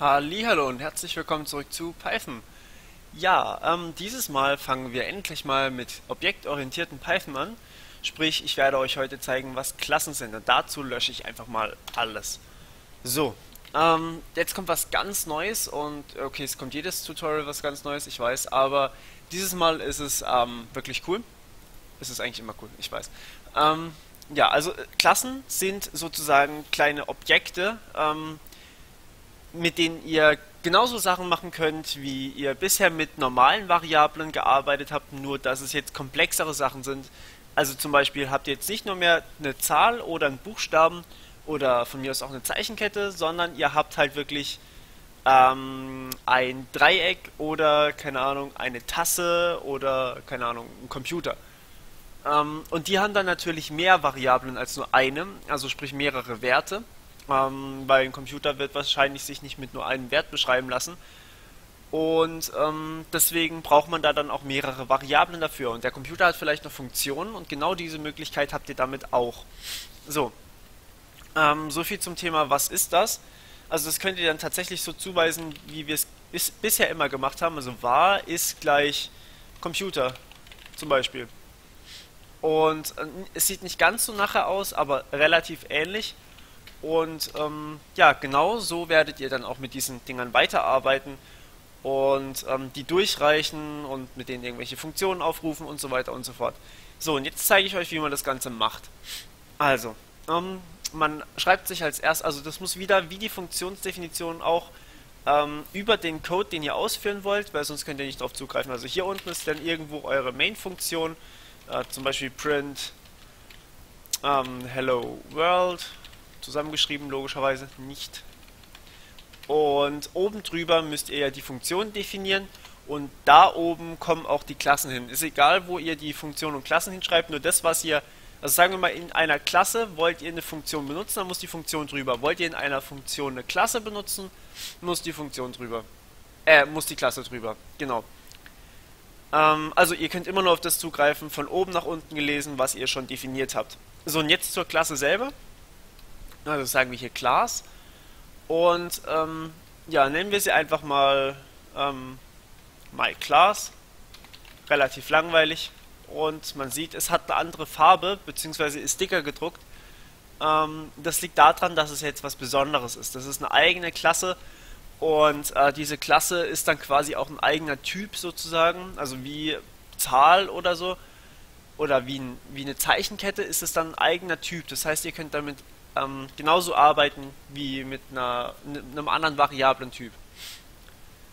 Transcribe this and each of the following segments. Hallihallo und herzlich willkommen zurück zu Python. Ja, dieses Mal fangen wir endlich mal mit objektorientierten Python an. Sprich, ich werde euch heute zeigen, was Klassen sind. Und dazu lösche ich einfach mal alles. So, jetzt kommt was ganz Neues und okay, es kommt jedes Tutorial was ganz Neues, ich weiß. Aber dieses Mal ist es wirklich cool. Es ist eigentlich immer cool, ich weiß. Ja, also Klassen sind sozusagen kleine Objekte, mit denen ihr genauso Sachen machen könnt, wie ihr bisher mit normalen Variablen gearbeitet habt, nur dass es jetzt komplexere Sachen sind. Also zum Beispiel habt ihr jetzt nicht nur mehr eine Zahl oder einen Buchstaben oder von mir aus auch eine Zeichenkette, sondern ihr habt halt wirklich ein Dreieck oder, keine Ahnung, eine Tasse oder, keine Ahnung, einen Computer. Und die haben dann natürlich mehr Variablen als nur eine, also sprich mehrere Werte. Weil ein Computer wird wahrscheinlich sich nicht mit nur einem Wert beschreiben lassen. Und deswegen braucht man da dann auch mehrere Variablen dafür. Und der Computer hat vielleicht noch Funktionen und genau diese Möglichkeit habt ihr damit auch. So, so viel zum Thema, was ist das? Also das könnt ihr dann tatsächlich so zuweisen, wie wir es bisher immer gemacht haben. Also var ist gleich Computer zum Beispiel. Und es sieht nicht ganz so nachher aus, aber relativ ähnlich. Und ja, genau so werdet ihr dann auch mit diesen Dingern weiterarbeiten und die durchreichen und mit denen irgendwelche Funktionen aufrufen und so weiter und so fort. So, und jetzt zeige ich euch, wie man das Ganze macht. Also, man schreibt sich als erst, also das muss wieder wie die Funktionsdefinition auch über den Code, den ihr ausführen wollt, weil sonst könnt ihr nicht drauf zugreifen. Also hier unten ist dann irgendwo eure Main-Funktion, zum Beispiel print hello world. Zusammengeschrieben, logischerweise nicht. Und oben drüber müsst ihr ja die Funktion definieren und da oben kommen auch die Klassen hin. Ist egal, wo ihr die Funktion und Klassen hinschreibt, nur das, was ihr, also sagen wir mal, in einer Klasse wollt ihr eine Funktion benutzen, dann muss die Funktion drüber. Wollt ihr in einer Funktion eine Klasse benutzen, muss die Funktion drüber. Muss die Klasse drüber, genau. Also ihr könnt immer nur auf das zugreifen, von oben nach unten gelesen, was ihr schon definiert habt. So, und jetzt zur Klasse selber. Also sagen wir hier Class und ja, nennen wir sie einfach mal MyClass, relativ langweilig und man sieht, es hat eine andere Farbe bzw. ist dicker gedruckt. Das liegt daran, dass es jetzt was Besonderes ist. Das ist eine eigene Klasse und diese Klasse ist dann quasi auch ein eigener Typ sozusagen, also wie Zahl oder so oder wie eine Zeichenkette ist es dann ein eigener Typ. Das heißt, ihr könnt damit genauso arbeiten wie mit einem anderen Variablentyp.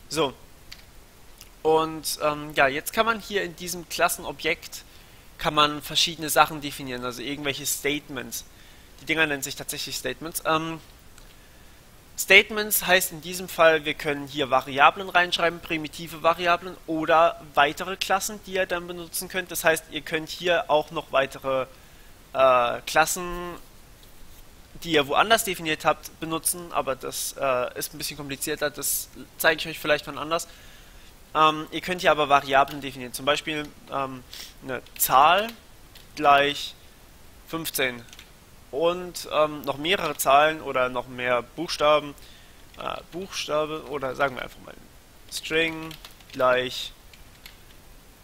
So. Und ja, jetzt kann man hier in diesem Klassenobjekt kann man verschiedene Sachen definieren, also irgendwelche Statements. Die Dinger nennen sich tatsächlich Statements. Statements heißt in diesem Fall, wir können hier Variablen reinschreiben, primitive Variablen oder weitere Klassen, die ihr dann benutzen könnt. Das heißt, ihr könnt hier auch noch weitere Klassen, die ihr woanders definiert habt, benutzen, aber das ist ein bisschen komplizierter, das zeige ich euch vielleicht von anders. Ihr könnt hier aber Variablen definieren, zum Beispiel eine Zahl gleich 15 und noch mehrere Zahlen oder noch mehr Buchstaben, Buchstabe oder sagen wir einfach mal String gleich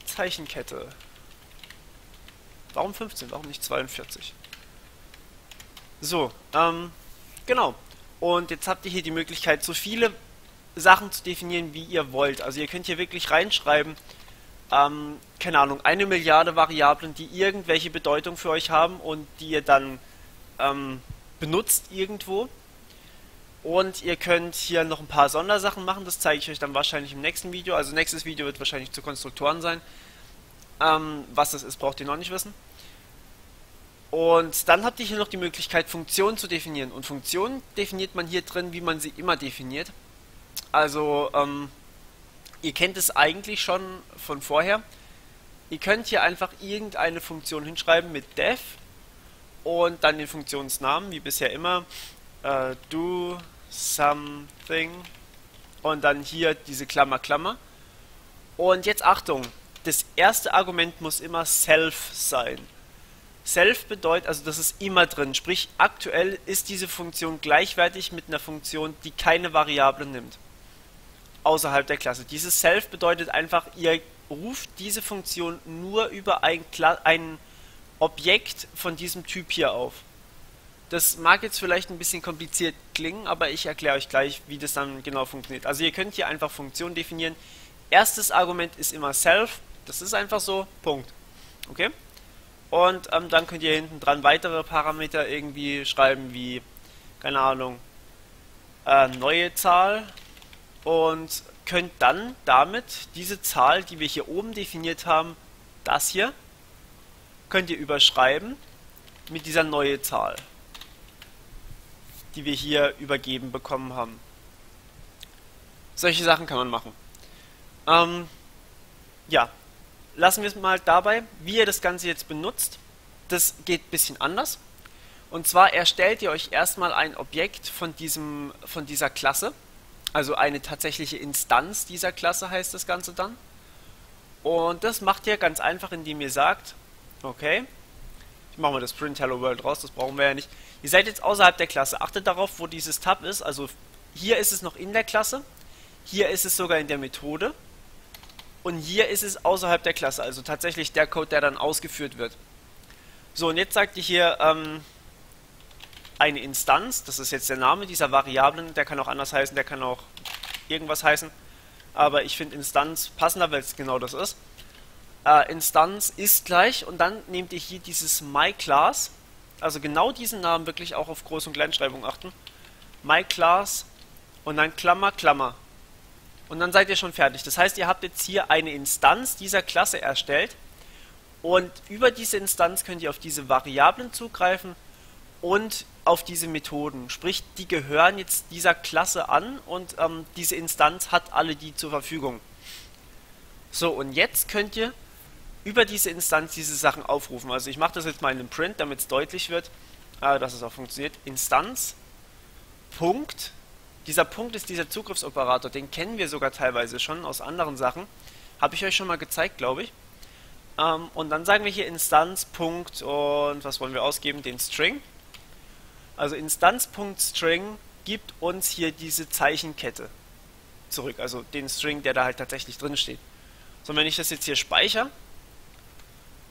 Zeichenkette. Warum 15? Warum nicht 42? So, genau. Und jetzt habt ihr hier die Möglichkeit, so viele Sachen zu definieren, wie ihr wollt. Also ihr könnt hier wirklich reinschreiben, keine Ahnung, 1 Milliarde Variablen, die irgendwelche Bedeutung für euch haben und die ihr dann benutzt irgendwo. Und ihr könnt hier noch ein paar Sondersachen machen, das zeige ich euch dann wahrscheinlich im nächsten Video. Also nächstes Video wird wahrscheinlich zu Konstruktoren sein. Was das ist, braucht ihr noch nicht wissen. Und dann habt ihr hier noch die Möglichkeit, Funktionen zu definieren. Und Funktionen definiert man hier drin, wie man sie immer definiert. Also, ihr kennt es eigentlich schon von vorher. Ihr könnt hier einfach irgendeine Funktion hinschreiben mit def und dann den Funktionsnamen, wie bisher immer. Do something und dann hier diese Klammer, Klammer. Und jetzt Achtung, das erste Argument muss immer self sein. Self bedeutet, also das ist immer drin, sprich aktuell ist diese Funktion gleichwertig mit einer Funktion, die keine Variable nimmt, außerhalb der Klasse. Dieses Self bedeutet einfach, ihr ruft diese Funktion nur über ein Objekt von diesem Typ hier auf. Das mag jetzt vielleicht ein bisschen kompliziert klingen, aber ich erkläre euch gleich, wie das dann genau funktioniert. Also ihr könnt hier einfach Funktionen definieren. Erstes Argument ist immer self, das ist einfach so, Punkt. Okay? Und dann könnt ihr hinten dran weitere Parameter irgendwie schreiben, wie, keine Ahnung, neue Zahl. Und könnt dann damit diese Zahl, die wir hier oben definiert haben, das hier, könnt ihr überschreiben mit dieser neue Zahl, die wir hier übergeben bekommen haben. Solche Sachen kann man machen. Ja, lassen wir es mal dabei, wie ihr das Ganze jetzt benutzt. Das geht ein bisschen anders. Und zwar erstellt ihr euch erstmal ein Objekt von dieser Klasse. Also eine tatsächliche Instanz dieser Klasse heißt das Ganze dann. Und das macht ihr ganz einfach, indem ihr sagt, okay, ich mache mal das Print Hello World raus, das brauchen wir ja nicht. Ihr seid jetzt außerhalb der Klasse, achtet darauf, wo dieses Tab ist. Also hier ist es noch in der Klasse, hier ist es sogar in der Methode und hier ist es außerhalb der Klasse, also tatsächlich der Code, der dann ausgeführt wird. So, und jetzt sagt ihr hier, eine Instanz, das ist jetzt der Name dieser Variablen, der kann auch anders heißen, der kann auch irgendwas heißen, aber ich finde Instanz passender, weil es genau das ist. Instanz ist gleich, und dann nehmt ihr hier dieses myClass, also genau diesen Namen, wirklich auch auf Groß- und Kleinschreibung achten, myClass und dann Klammer, Klammer. Und dann seid ihr schon fertig. Das heißt, ihr habt jetzt hier eine Instanz dieser Klasse erstellt und über diese Instanz könnt ihr auf diese Variablen zugreifen und auf diese Methoden, sprich die gehören jetzt dieser Klasse an und diese Instanz hat alle die zur Verfügung. So, und jetzt könnt ihr über diese Instanz diese Sachen aufrufen. Also ich mache das jetzt mal in einem Print, damit es deutlich wird, dass es auch funktioniert. Instanz, Punkt, dieser Punkt ist dieser Zugriffsoperator, den kennen wir sogar teilweise schon aus anderen Sachen, habe ich euch schon mal gezeigt, glaube ich. Und dann sagen wir hier Instanz, Punkt und was wollen wir ausgeben? Den String. Also Instanz.string gibt uns hier diese Zeichenkette zurück, also den String, der da halt tatsächlich drin steht. So, wenn ich das jetzt hier speichere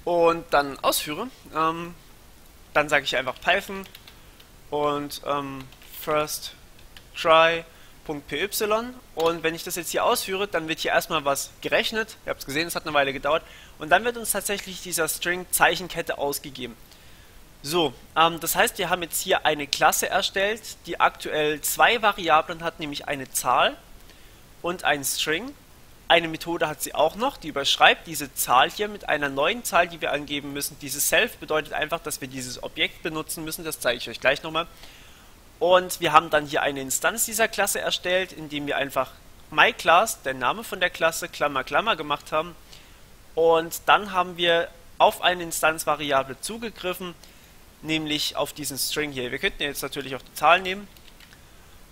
und dann ausführe, dann sage ich einfach Python und first try.py und wenn ich das jetzt hier ausführe, dann wird hier erstmal was gerechnet, ihr habt es gesehen, es hat eine Weile gedauert und dann wird uns tatsächlich dieser String Zeichenkette ausgegeben. So, das heißt, wir haben jetzt hier eine Klasse erstellt, die aktuell zwei Variablen hat, nämlich eine Zahl und einen String. Eine Methode hat sie auch noch, die überschreibt diese Zahl hier mit einer neuen Zahl, die wir angeben müssen. Dieses Self bedeutet einfach, dass wir dieses Objekt benutzen müssen, das zeige ich euch gleich nochmal. Und wir haben dann hier eine Instanz dieser Klasse erstellt, indem wir einfach myClass, der Name von der Klasse, Klammer, Klammer gemacht haben. Und dann haben wir auf eine Instanzvariable zugegriffen, nämlich auf diesen String hier. Wir könnten jetzt natürlich auch die Zahl nehmen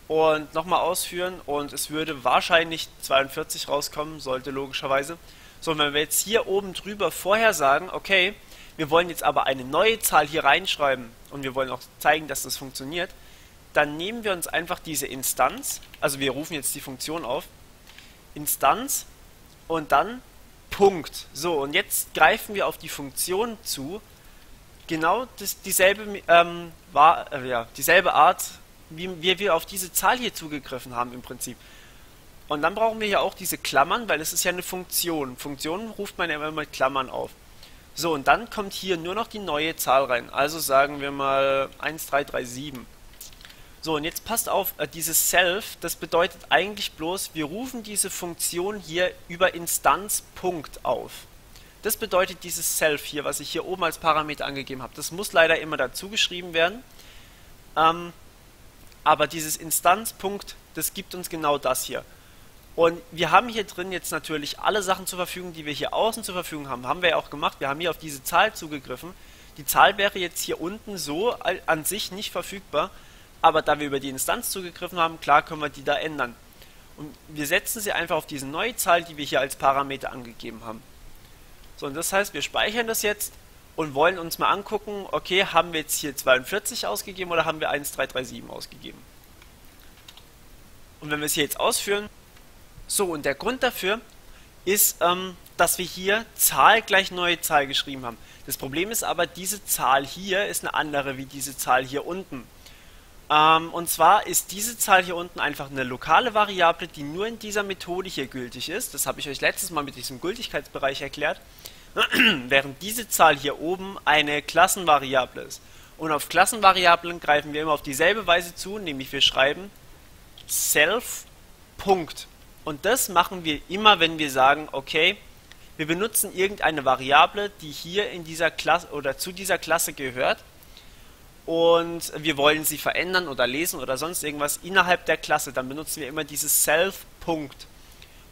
und nochmal ausführen und es würde wahrscheinlich 42 rauskommen, sollte logischerweise. So, und wenn wir jetzt hier oben drüber vorher sagen, okay, wir wollen jetzt aber eine neue Zahl hier reinschreiben und wir wollen auch zeigen, dass das funktioniert, dann nehmen wir uns einfach diese Instanz, also wir rufen jetzt die Funktion auf, Instanz und dann Punkt. So, und jetzt greifen wir auf die Funktion zu, genau dieselbe Art, wie wir auf diese Zahl hier zugegriffen haben im Prinzip. Und dann brauchen wir hier auch diese Klammern, weil es ist ja eine Funktion. Funktionen ruft man ja immer mit Klammern auf. So, und dann kommt hier nur noch die neue Zahl rein. Also sagen wir mal 1337. So, und jetzt passt auf, dieses Self, das bedeutet eigentlich bloß, wir rufen diese Funktion hier über Instanz.punkt auf. Das bedeutet dieses Self hier, was ich hier oben als Parameter angegeben habe. Das muss leider immer dazu geschrieben werden. Aber dieses Instanzpunkt, das gibt uns genau das hier. Und wir haben hier drin jetzt natürlich alle Sachen zur Verfügung, die wir hier außen zur Verfügung haben. Haben wir ja auch gemacht. Wir haben hier auf diese Zahl zugegriffen. Die Zahl wäre jetzt hier unten so an sich nicht verfügbar. Aber da wir über die Instanz zugegriffen haben, klar können wir die da ändern. Und wir setzen sie einfach auf diese neue Zahl, die wir hier als Parameter angegeben haben. So, und das heißt, wir speichern das jetzt und wollen uns mal angucken, okay, haben wir jetzt hier 42 ausgegeben oder haben wir 1337 ausgegeben? Und wenn wir es hier jetzt ausführen, so, und der Grund dafür ist, dass wir hier Zahl gleich neue Zahl geschrieben haben. Das Problem ist aber, diese Zahl hier ist eine andere wie diese Zahl hier unten. Und zwar ist diese Zahl hier unten einfach eine lokale Variable, die nur in dieser Methode hier gültig ist. Das habe ich euch letztes Mal mit diesem Gültigkeitsbereich erklärt. Während diese Zahl hier oben eine Klassenvariable ist. Und auf Klassenvariablen greifen wir immer auf dieselbe Weise zu, nämlich wir schreiben self. Und das machen wir immer, wenn wir sagen, okay, wir benutzen irgendeine Variable, die hier in dieser Klasse oder zu dieser Klasse gehört und wir wollen sie verändern oder lesen oder sonst irgendwas innerhalb der Klasse, dann benutzen wir immer dieses self.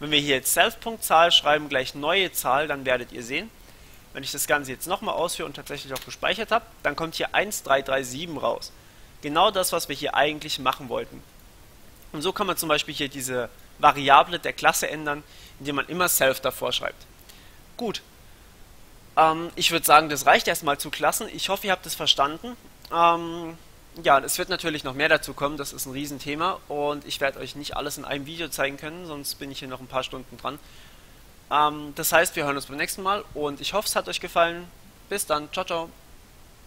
Wenn wir hier jetzt self. Zahl schreiben, gleich neue Zahl, dann werdet ihr sehen, wenn ich das Ganze jetzt nochmal ausführe und tatsächlich auch gespeichert habe, dann kommt hier 1337 raus. Genau das, was wir hier eigentlich machen wollten. Und so kann man zum Beispiel hier diese Variable der Klasse ändern, indem man immer self davor schreibt. Gut, ich würde sagen, das reicht erstmal zu Klassen. Ich hoffe, ihr habt es verstanden. Ja, es wird natürlich noch mehr dazu kommen, das ist ein Riesenthema und ich werde euch nicht alles in einem Video zeigen können, sonst bin ich hier noch ein paar Stunden dran. Das heißt, wir hören uns beim nächsten Mal und ich hoffe, es hat euch gefallen. Bis dann, ciao, ciao.